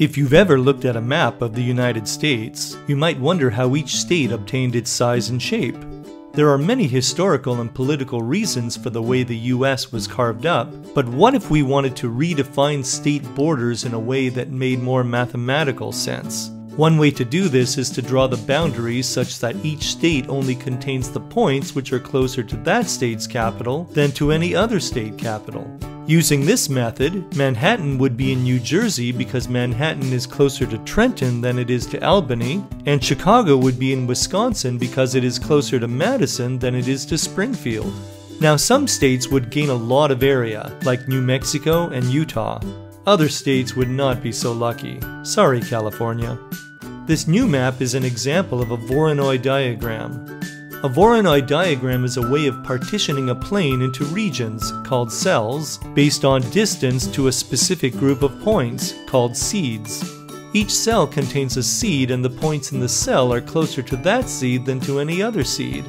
If you've ever looked at a map of the United States, you might wonder how each state obtained its size and shape. There are many historical and political reasons for the way the U.S. was carved up, but what if we wanted to redefine state borders in a way that made more mathematical sense? One way to do this is to draw the boundaries such that each state only contains the points which are closer to that state's capital than to any other state capital. Using this method, Manhattan would be in New Jersey because Manhattan is closer to Trenton than it is to Albany, and Chicago would be in Wisconsin because it is closer to Madison than it is to Springfield. Now, some states would gain a lot of area, like New Mexico and Utah. Other states would not be so lucky. Sorry, California. This new map is an example of a Voronoi diagram. A Voronoi diagram is a way of partitioning a plane into regions, called cells, based on distance to a specific group of points, called seeds. Each cell contains a seed, and the points in the cell are closer to that seed than to any other seed.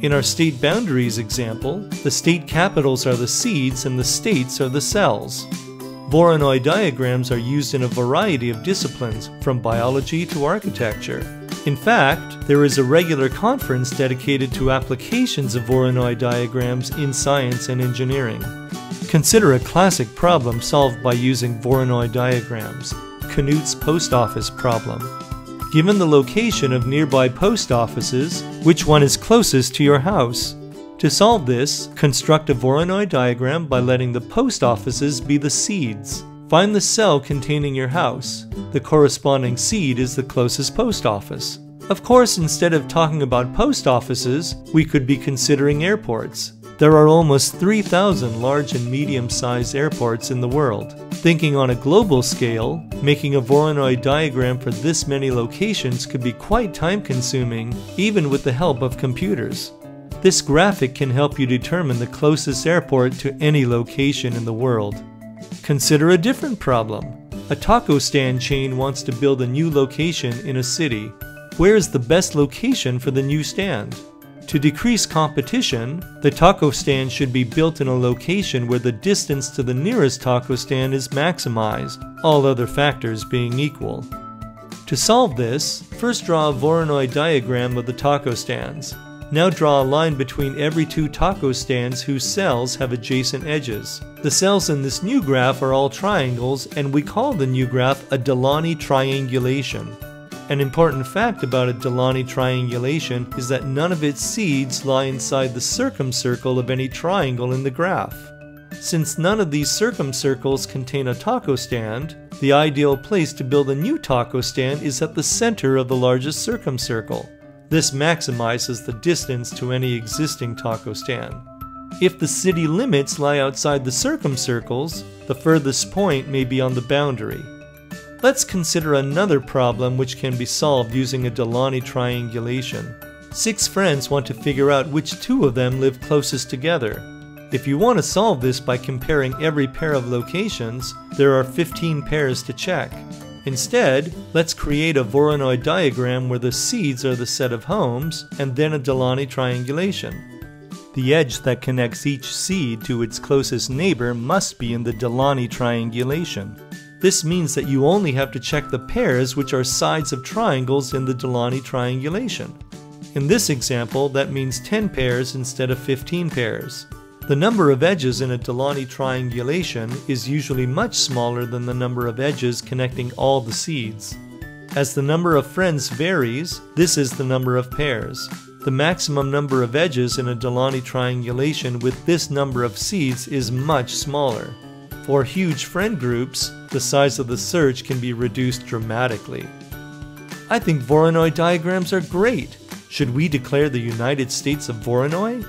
In our state boundaries example, the state capitals are the seeds and the states are the cells. Voronoi diagrams are used in a variety of disciplines, from biology to architecture. In fact, there is a regular conference dedicated to applications of Voronoi diagrams in science and engineering. Consider a classic problem solved by using Voronoi diagrams: Knuth's post office problem. Given the location of nearby post offices, which one is closest to your house? To solve this, construct a Voronoi diagram by letting the post offices be the seeds. Find the cell containing your house. The corresponding seed is the closest post office. Of course, instead of talking about post offices, we could be considering airports. There are almost 3,000 large and medium-sized airports in the world. Thinking on a global scale, making a Voronoi diagram for this many locations could be quite time-consuming, even with the help of computers. This graphic can help you determine the closest airport to any location in the world. Consider a different problem. A taco stand chain wants to build a new location in a city. Where is the best location for the new stand? To decrease competition, the taco stand should be built in a location where the distance to the nearest taco stand is maximized, all other factors being equal. To solve this, first draw a Voronoi diagram of the taco stands. Now draw a line between every two taco stands whose cells have adjacent edges. The cells in this new graph are all triangles, and we call the new graph a Delaunay triangulation. An important fact about a Delaunay triangulation is that none of its seeds lie inside the circumcircle of any triangle in the graph. Since none of these circumcircles contain a taco stand, the ideal place to build a new taco stand is at the center of the largest circumcircle. This maximizes the distance to any existing taco stand. If the city limits lie outside the circumcircles, the furthest point may be on the boundary. Let's consider another problem which can be solved using a Delaunay triangulation. 6 friends want to figure out which 2 of them live closest together. If you want to solve this by comparing every pair of locations, there are 15 pairs to check. Instead, let's create a Voronoi diagram where the seeds are the set of homes, and then a Delaunay triangulation. The edge that connects each seed to its closest neighbor must be in the Delaunay triangulation. This means that you only have to check the pairs which are sides of triangles in the Delaunay triangulation. In this example, that means 10 pairs instead of 15 pairs. The number of edges in a Delaunay triangulation is usually much smaller than the number of edges connecting all the seeds. As the number of friends varies, this is the number of pairs. The maximum number of edges in a Delaunay triangulation with this number of seeds is much smaller. For huge friend groups, the size of the search can be reduced dramatically. I think Voronoi diagrams are great! Should we declare the United States of Voronoi?